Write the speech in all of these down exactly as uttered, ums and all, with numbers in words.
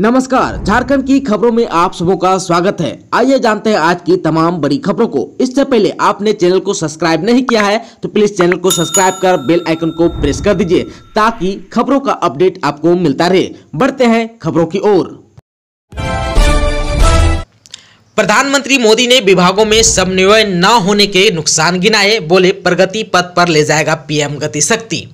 नमस्कार, झारखंड की खबरों में आप सबों का स्वागत है। आइए जानते हैं आज की तमाम बड़ी खबरों को। इससे पहले आपने चैनल को सब्सक्राइब नहीं किया है तो प्लीज चैनल को सब्सक्राइब कर बेल आइकन को प्रेस कर दीजिए ताकि खबरों का अपडेट आपको मिलता रहे। बढ़ते हैं खबरों की ओर। प्रधानमंत्री मोदी ने विभागों में समन्वय न होने के नुकसान गिनाए, बोले प्रगति पथ पर ले जाएगा पीएम गतिशक्ति।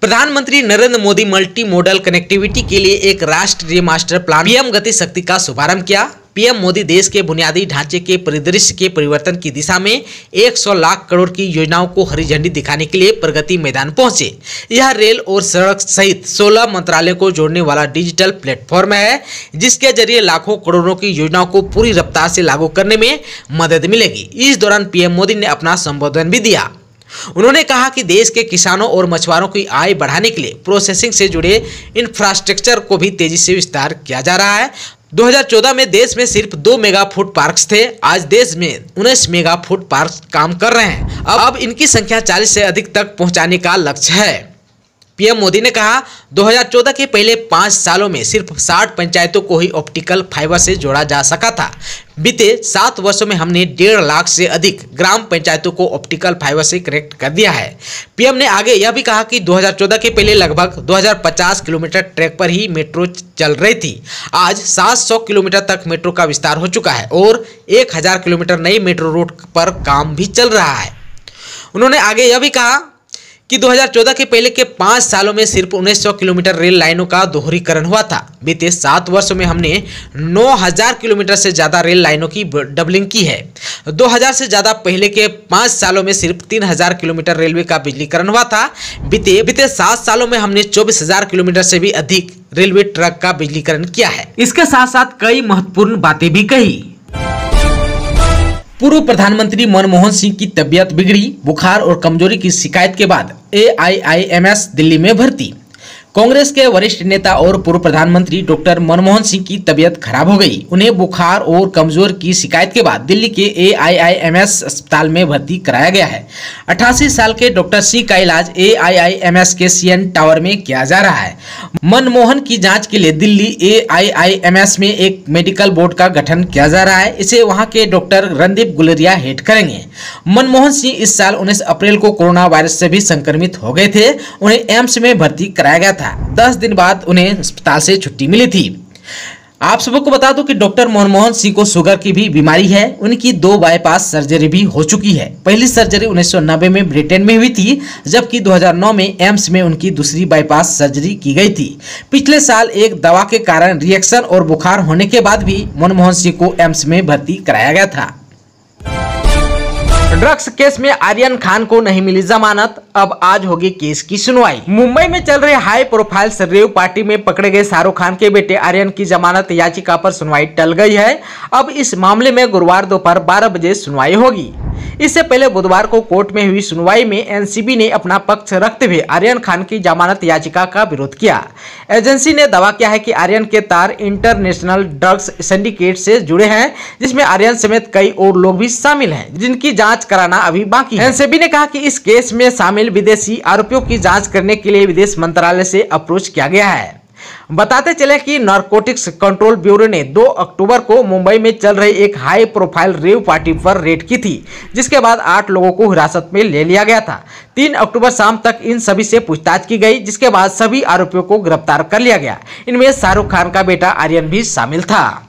प्रधानमंत्री Narendra Modi multi modal connectivity के लिए एक राष्ट्रीय मास्टर प्लान पीएम गतिशक्ति का शुभारंभ किया। पीएम मोदी देश के बुनियादी ढांचे के परिदृश्य के परिवर्तन की दिशा में सौ लाख करोड़ की योजनाओं को हरी झंडी दिखाने के लिए प्रगति मैदान पहुंचे। यह रेल और सड़क सहित सोलह मंत्रालयों को जोड़ने वाला डिजिटल प्लेटफॉर्म है, जिसके जरिए लाखों करोड़ों की योजनाओं को पूरी रफ्तार से लागू करने में मदद मिलेगी। इस दौरान पीएम मोदी ने अपना संबोधन भी दिया। उन्होंने कहा कि देश के किसानों और मछुआरों की आय बढ़ाने के लिए प्रोसेसिंग से जुड़े इंफ्रास्ट्रक्चर को भी तेजी से विस्तार किया जा रहा है। दो हज़ार चौदह में देश में सिर्फ दो मेगा फूड पार्क्स थे, आज देश में उन्नीस मेगा फूड पार्क्स काम कर रहे हैं। अब अब इनकी संख्या चालीस से अधिक तक पहुंचाने का लक्ष्य है। पीएम मोदी ने कहा दो हज़ार चौदह के पहले पाँच सालों में सिर्फ साठ पंचायतों को ही ऑप्टिकल फाइबर से जोड़ा जा सका था। बीते सात वर्षों में हमने डेढ़ लाख से अधिक ग्राम पंचायतों को ऑप्टिकल फाइबर से कनेक्ट कर दिया है। पीएम ने आगे यह भी कहा कि दो हज़ार चौदह के पहले लगभग दो हज़ार पचास किलोमीटर ट्रैक पर ही मेट्रो चल रही थी। आज सात सौ किलोमीटर तक मेट्रो का विस्तार हो चुका है और एक हज़ार किलोमीटर नई मेट्रो रोड पर काम भी चल रहा है। उन्होंने आगे यह भी कहा कि दो हज़ार चौदह के पहले के पाँच सालों में सिर्फ उन्नीस सौ किलोमीटर रेल लाइनों का दोहरीकरण हुआ था। बीते सात वर्षों में हमने नौ हज़ार किलोमीटर से ज़्यादा रेल लाइनों की डबलिंग की है। दो हज़ार से ज़्यादा पहले के पाँच सालों में सिर्फ तीन हज़ार किलोमीटर रेलवे का बिजलीकरण हुआ था। बीते बीते सात सालों में हमने चौबीस हज़ार किलोमीटर से भी अधिक रेलवे ट्रैक का बिजलीकरण किया है। इसके साथ साथ कई महत्वपूर्ण बातें भी कही। पूर्व प्रधानमंत्री मनमोहन सिंह की तबीयत बिगड़ी, बुखार और कमजोरी की शिकायत के बाद A I I M S Delhi में भर्ती। कांग्रेस के वरिष्ठ नेता और पूर्व प्रधानमंत्री डॉक्टर मनमोहन सिंह की तबीयत खराब हो गई। उन्हें बुखार और कमजोर की शिकायत के बाद दिल्ली के ए आई आई एम एस अस्पताल में भर्ती कराया गया है। अठासी साल के डॉक्टर सिंह का इलाज ए आई आई एम एस के सी एन टावर में किया जा रहा है। मनमोहन की जांच के लिए Delhi A I I M S में एक मेडिकल बोर्ड का गठन किया जा रहा है। इसे वहाँ के डॉक्टर रणदीप गुलरिया हेड करेंगे। मनमोहन सिंह इस साल उन्नीस अप्रैल को कोरोना वायरस से भी संक्रमित हो गए थे। उन्हें एम्स में भर्ती कराया गया था। दस दिन बाद उन्हें अस्पताल से छुट्टी मिली थी। आप सबको बता दूं कि डॉक्टर मनमोहन सिंह को शुगर की भी बीमारी है। उनकी दो बाईपास सर्जरी भी हो चुकी है। पहली सर्जरी उन्नीस सौ नब्बे में ब्रिटेन में हुई थी, जबकि दो हज़ार नौ में एम्स में उनकी दूसरी बाईपास सर्जरी की गई थी। पिछले साल एक दवा के कारण रिएक्शन और बुखार होने के बाद भी मनमोहन सिंह को एम्स में भर्ती कराया गया था। ड्रग्स केस में आर्यन खान को नहीं मिली जमानत, अब आज होगी केस की सुनवाई। मुंबई में चल रहे हाई प्रोफाइल सरयू पार्टी में पकड़े गए शाहरुख खान के बेटे आर्यन की जमानत याचिका पर सुनवाई टल गई है। अब इस मामले में गुरुवार दोपहर बारह बजे सुनवाई होगी। इससे पहले बुधवार को कोर्ट में हुई सुनवाई में एन सी बी ने अपना पक्ष रखते हुए आर्यन खान की जमानत याचिका का विरोध किया। एजेंसी ने दावा किया है कि आर्यन के तार इंटरनेशनल ड्रग्स सिंडिकेट से जुड़े हैं, जिसमें आर्यन समेत कई और लोग भी शामिल हैं, जिनकी जांच कराना अभी बाकी है। एन सी बी ने कहा कि इस केस में शामिल विदेशी आरोपियों की जाँच करने के लिए विदेश मंत्रालय से अप्रोच किया गया है। बताते चले कि नारकोटिक्स कंट्रोल ब्यूरो ने दो अक्टूबर को मुंबई में चल रही एक हाई प्रोफाइल रेव पार्टी पर रेड की थी, जिसके बाद आठ लोगों को हिरासत में ले लिया गया था। तीन अक्टूबर शाम तक इन सभी से पूछताछ की गई, जिसके बाद सभी आरोपियों को गिरफ्तार कर लिया गया। इनमें शाहरुख खान का बेटा आर्यन भी शामिल था।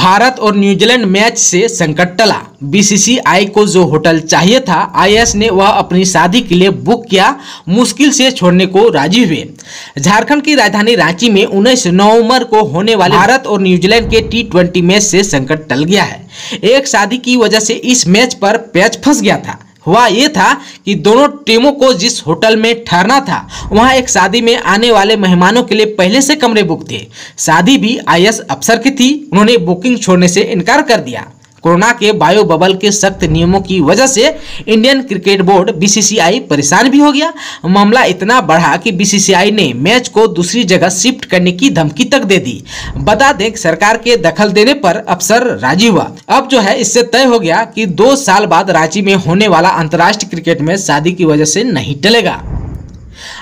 भारत और न्यूजीलैंड मैच से संकट टला। बी सी सी आई को जो होटल चाहिए था, आई ए एस ने वह अपनी शादी के लिए बुक किया, मुश्किल से छोड़ने को राजी हुए। झारखंड की राजधानी रांची में उन्नीस नवंबर को होने वाले भारत और न्यूजीलैंड के टी ट्वेंटी मैच से संकट टल गया है। एक शादी की वजह से इस मैच पर पैच फंस गया था। हुआ ये था कि दोनों टीमों को जिस होटल में ठहरना था, वहां एक शादी में आने वाले मेहमानों के लिए पहले से कमरे बुक थे। शादी भी आई ए एस अफसर की थी। उन्होंने बुकिंग छोड़ने से इनकार कर दिया। कोरोना के बायो बबल के सख्त नियमों की वजह से Indian cricket board B C C I परेशान भी हो गया। मामला इतना बढ़ा कि बी सी सी आई ने मैच को दूसरी जगह शिफ्ट करने की धमकी तक दे दी। बता दें, सरकार के दखल देने पर अफसर राजी हुआ। अब जो है, इससे तय हो गया कि दो साल बाद रांची में होने वाला अंतर्राष्ट्रीय क्रिकेट मैच शादी की वजह से नहीं टलेगा।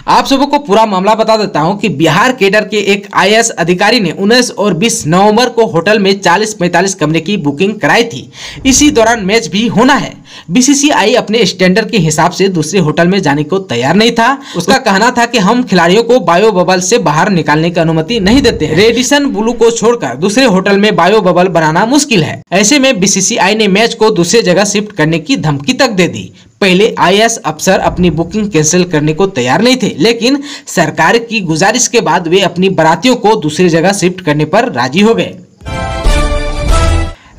आप सबको पूरा मामला बता देता हूं कि बिहार कैडर के एक आई ए एस अधिकारी ने उन्नीस और बीस नवंबर को होटल में चालीस पैंतालीस कमरे की बुकिंग कराई थी। इसी दौरान मैच भी होना है। बी सी सी आई अपने स्टैंडर्ड के हिसाब से दूसरे होटल में जाने को तैयार नहीं था। उसका कहना था कि हम खिलाड़ियों को बायो बबल से बाहर निकालने की अनुमति नहीं देते। रेडिसन ब्लू को छोड़कर दूसरे होटल में बायो बबल बनाना मुश्किल है। ऐसे में बी सी सी आई ने मैच को दूसरे जगह शिफ्ट करने की धमकी तक दे दी। पहले आई ए एस अफसर अपनी बुकिंग कैंसिल करने को तैयार नहीं थे, लेकिन सरकार की गुजारिश के बाद वे अपनी बारातियों को दूसरी जगह शिफ्ट करने पर राजी हो गए।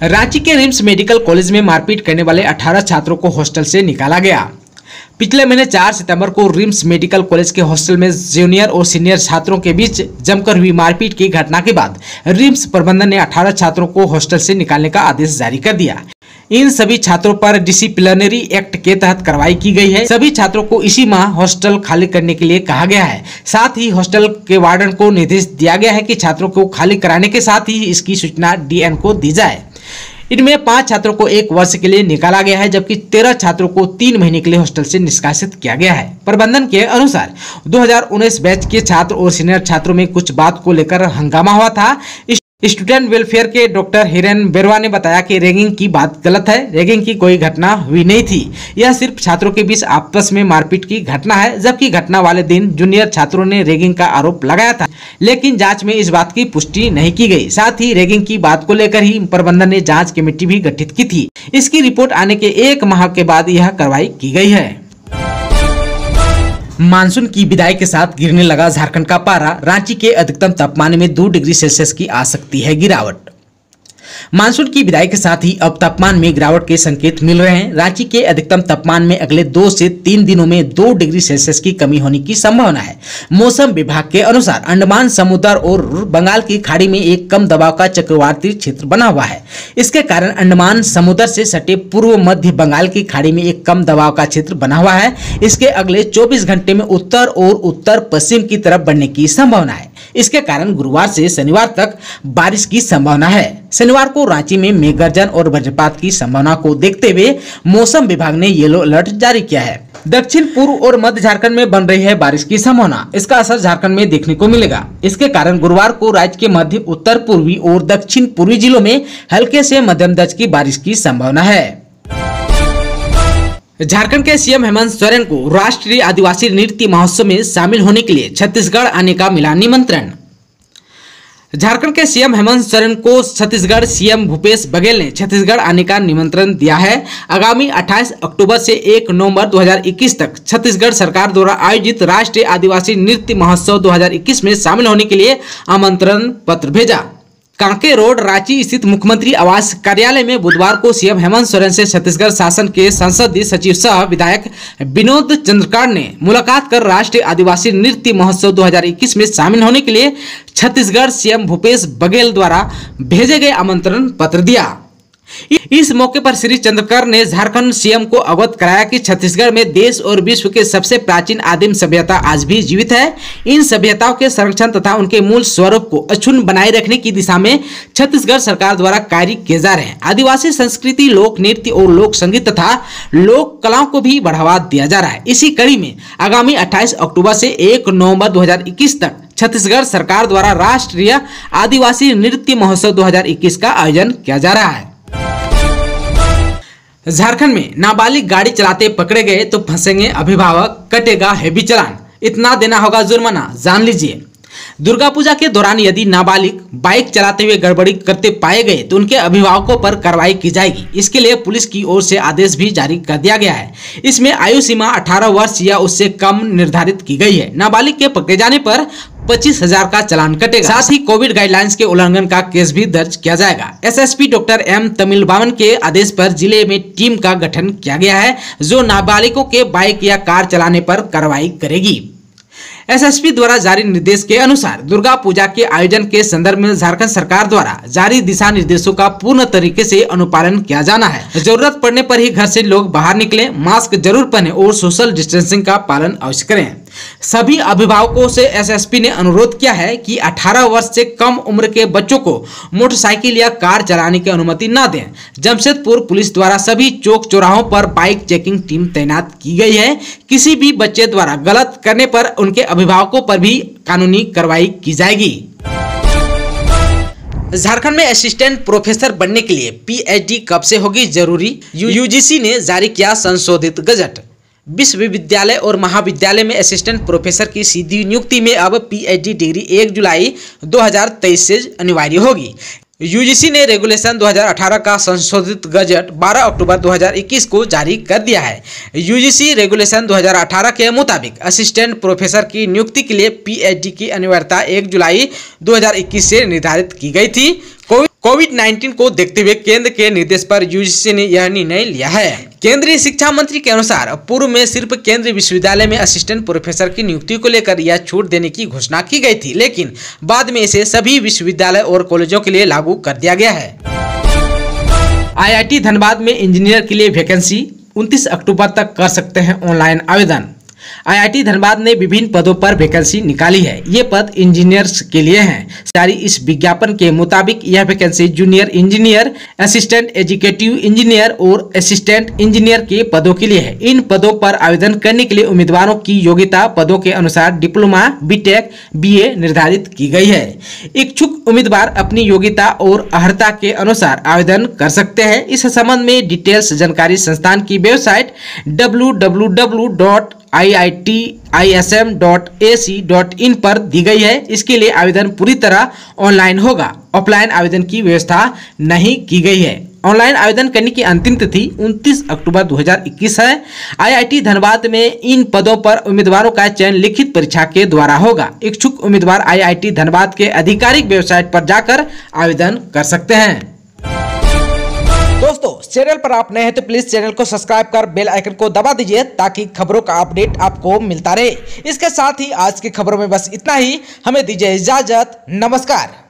रांची के रिम्स मेडिकल कॉलेज में मारपीट करने वाले अठारह छात्रों को हॉस्टल से निकाला गया। पिछले महीने चार सितंबर को रिम्स मेडिकल कॉलेज के हॉस्टल में जूनियर और सीनियर छात्रों के बीच जमकर हुई मारपीट की घटना के बाद रिम्स प्रबंधन ने अठारह छात्रों को हॉस्टल से निकालने का आदेश जारी कर दिया। इन सभी छात्रों पर डिसिप्लिनरी एक्ट के तहत कार्रवाई की गई है। सभी छात्रों को इसी माह हॉस्टल खाली करने के लिए कहा गया है। साथ ही हॉस्टल के वार्डन को निर्देश दिया गया है कि छात्रों को खाली कराने के साथ ही इसकी सूचना डी एन को दी जाए। इनमें पांच छात्रों को एक वर्ष के लिए निकाला गया है, जबकि तेरह छात्रों को तीन महीने के लिए हॉस्टल से निष्कासित किया गया है। प्रबंधन के अनुसार दो हज़ार उन्नीस बैच के छात्र और सीनियर छात्रों में कुछ बात को लेकर हंगामा हुआ था। स्टूडेंट वेलफेयर के डॉक्टर हिरन बेरवा ने बताया कि रैगिंग की बात गलत है। रैगिंग की कोई घटना हुई नहीं थी। यह सिर्फ छात्रों के बीच आपस में मारपीट की घटना है, जबकि घटना वाले दिन जूनियर छात्रों ने रैगिंग का आरोप लगाया था, लेकिन जांच में इस बात की पुष्टि नहीं की गई। साथ ही रैगिंग की बात को लेकर ही प्रबंधन ने जाँच कमेटी भी गठित की थी। इसकी रिपोर्ट आने के एक माह के बाद यह कार्रवाई की गई है। मानसून की विदाई के साथ गिरने लगा झारखंड का पारा। रांची के अधिकतम तापमान में दो डिग्री सेल्सियस की आ सकती है गिरावट। मानसून की विदाई के साथ ही अब तापमान में गिरावट के संकेत मिल रहे हैं। रांची के अधिकतम तापमान में अगले दो से तीन दिनों में दो डिग्री सेल्सियस की कमी होने की संभावना है। मौसम विभाग के अनुसार अंडमान समुद्र और बंगाल की खाड़ी में एक कम दबाव का चक्रवाती क्षेत्र बना हुआ है। इसके कारण अंडमान समुद्र से सटे पूर्व मध्य बंगाल की खाड़ी में एक कम दबाव का क्षेत्र बना हुआ है। इसके अगले चौबीस घंटे में उत्तर और उत्तर पश्चिम की तरफ बढ़ने की संभावना है। इसके कारण गुरुवार से शनिवार तक बारिश की संभावना है। शनिवार को रांची में मेघगर्जन और वज्रपात की संभावना को देखते हुए मौसम विभाग ने येलो अलर्ट जारी किया है। दक्षिण पूर्व और मध्य झारखंड में बन रही है बारिश की संभावना। इसका असर झारखंड में देखने को मिलेगा। इसके कारण गुरुवार को राज्य के मध्य, उत्तर पूर्वी और दक्षिण पूर्वी जिलों में हल्के से मध्यम दर्ज की बारिश की संभावना है। झारखंड के सी एम हेमंत सोरेन को राष्ट्रीय आदिवासी नृत्य महोत्सव में शामिल होने के लिए छत्तीसगढ़ आने का मिला निमंत्रण। झारखंड के सी एम हेमंत सोरेन को छत्तीसगढ़ सी एम भूपेश बघेल ने छत्तीसगढ़ आने का निमंत्रण दिया है। आगामी अट्ठाईस अक्टूबर से एक नवंबर दो हज़ार इक्कीस तक छत्तीसगढ़ सरकार द्वारा आयोजित राष्ट्रीय आदिवासी नृत्य महोत्सव दो हज़ार इक्कीस में शामिल होने के लिए आमंत्रण पत्र भेजा। कांके रोड रांची स्थित मुख्यमंत्री आवास कार्यालय में बुधवार को सी एम हेमंत सोरेन से छत्तीसगढ़ शासन के संसदीय सचिव सह विधायक विनोद चंद्रकार ने मुलाकात कर राष्ट्रीय आदिवासी नृत्य महोत्सव दो हज़ार इक्कीस में शामिल होने के लिए छत्तीसगढ़ सी एम भूपेश बघेल द्वारा भेजे गए आमंत्रण पत्र दिया। इस मौके पर श्री चंद्रकर ने झारखंड सी एम को अवगत कराया कि छत्तीसगढ़ में देश और विश्व के सबसे प्राचीन आदिम सभ्यता आज भी जीवित है। इन सभ्यताओं के संरक्षण तथा उनके मूल स्वरूप को अक्षुण्ण बनाए रखने की दिशा में छत्तीसगढ़ सरकार द्वारा कार्य किए जा रहे हैं। आदिवासी संस्कृति, लोक नृत्य और लोक संगीत तथा लोक कलाओं को भी बढ़ावा दिया जा रहा है। इसी कड़ी में आगामी अट्ठाईस अक्टूबर से एक नवम्बर दो हजार इक्कीस तक छत्तीसगढ़ सरकार द्वारा राष्ट्रीय आदिवासी नृत्य महोत्सव दो हजार इक्कीस का आयोजन किया जा रहा है। झारखंड में नाबालिग गाड़ी चलाते पकड़े गए तो फंसेंगे अभिभावक, कटेगा हैवी चालान, इतना देना होगा जुर्माना, जान लीजिए। दुर्गा पूजा के दौरान यदि नाबालिग बाइक चलाते हुए गड़बड़ी करते पाए गए तो उनके अभिभावकों पर कार्रवाई की जाएगी। इसके लिए पुलिस की ओर से आदेश भी जारी कर दिया गया है। इसमें आयु सीमा अठारह वर्ष या उससे कम निर्धारित की गई है। नाबालिग के पकड़े जाने पर पच्चीस हजार का चालान कटेगा। साथ ही कोविड गाइडलाइंस के उल्लंघन का केस भी दर्ज किया जाएगा। S S P doctor M Tamilvaman के आदेश पर जिले में टीम का गठन किया गया है, जो नाबालिगों के बाइक या कार चलाने पर कार्रवाई करेगी। एस एस पी द्वारा जारी निर्देश के अनुसार दुर्गा पूजा के आयोजन के संदर्भ में झारखंड सरकार द्वारा जारी दिशा निर्देशों का पूर्ण तरीके से अनुपालन किया जाना है। जरूरत पड़ने पर ही घर से लोग बाहर निकलें, मास्क जरूर पहनें और सोशल डिस्टेंसिंग का पालन अवश्य करें। सभी अभिभावकों से एसएसपी ने अनुरोध किया है कि अठारह वर्ष से कम उम्र के बच्चों को मोटरसाइकिल या कार चलाने की अनुमति न दें। जमशेदपुर पुलिस द्वारा सभी चौक चौराहों पर बाइक चेकिंग टीम तैनात की गई है। किसी भी बच्चे द्वारा गलत करने पर उनके अभिभावकों पर भी कानूनी कार्रवाई की जाएगी। झारखंड में असिस्टेंट प्रोफेसर बनने के लिए पीएचडी कब से होगी जरूरी, यूजीसी ने जारी किया संशोधित गजट। विश्वविद्यालय और महाविद्यालय में असिस्टेंट प्रोफेसर की सीधी नियुक्ति में अब पीएचडी डिग्री एक जुलाई दो हज़ार तेईस से अनिवार्य होगी। यूजीसी ने रेगुलेशन दो हज़ार अठारह का संशोधित गजट बारह अक्टूबर दो हज़ार इक्कीस को जारी कर दिया है। यूजीसी रेगुलेशन दो हज़ार अठारह के मुताबिक असिस्टेंट प्रोफेसर की नियुक्ति के लिए पीएचडी की अनिवार्यता एक जुलाई दो हज़ार इक्कीस से निर्धारित की गई थी। कोविड उन्नीस को देखते हुए केंद्र के निर्देश पर यूजीसी ने यह निर्णय लिया है। केंद्रीय शिक्षा मंत्री के अनुसार पूर्व में सिर्फ केंद्रीय विश्वविद्यालय में असिस्टेंट प्रोफेसर की नियुक्ति को लेकर यह छूट देने की घोषणा की गई थी, लेकिन बाद में इसे सभी विश्वविद्यालय और कॉलेजों के लिए लागू कर दिया गया है। आई आई टी धनबाद में इंजीनियर के लिए वैकेंसी उनतीस अक्टूबर तक कर सकते हैं ऑनलाइन आवेदन। आईआईटी धनबाद ने विभिन्न पदों पर वैकेंसी निकाली है। ये पद इंजीनियर्स के लिए हैं। जारी इस विज्ञापन के मुताबिक यह vacancy junior engineer, assistant educative engineer और असिस्टेंट इंजीनियर के पदों के लिए है। इन पदों पर आवेदन करने के लिए उम्मीदवारों की योग्यता पदों के अनुसार डिप्लोमा, बीटेक, बीए निर्धारित की गई है। इच्छुक उम्मीदवार अपनी योग्यता और अर्हता के अनुसार आवेदन कर सकते हैं। इस संबंध में डिटेल्स जानकारी संस्थान की website W W W dot I I T I S M dot A C dot in पर दी गई है। इसके लिए आवेदन पूरी तरह ऑनलाइन होगा। ऑफलाइन आवेदन की व्यवस्था नहीं की गई है। ऑनलाइन आवेदन करने की अंतिम तिथि उनतीस अक्टूबर दो हज़ार इक्कीस है। आईआईटी धनबाद में इन पदों पर उम्मीदवारों का चयन लिखित परीक्षा के द्वारा होगा। इच्छुक उम्मीदवार आईआईटी धनबाद के आधिकारिक वेबसाइट पर जाकर आवेदन कर सकते हैं। दोस्तों, चैनल पर आप नए हैं तो प्लीज चैनल को सब्सक्राइब कर बेल आइकन को दबा दीजिए ताकि खबरों का अपडेट आपको मिलता रहे। इसके साथ ही आज की खबरों में बस इतना ही। हमें दीजिए इजाजत। नमस्कार।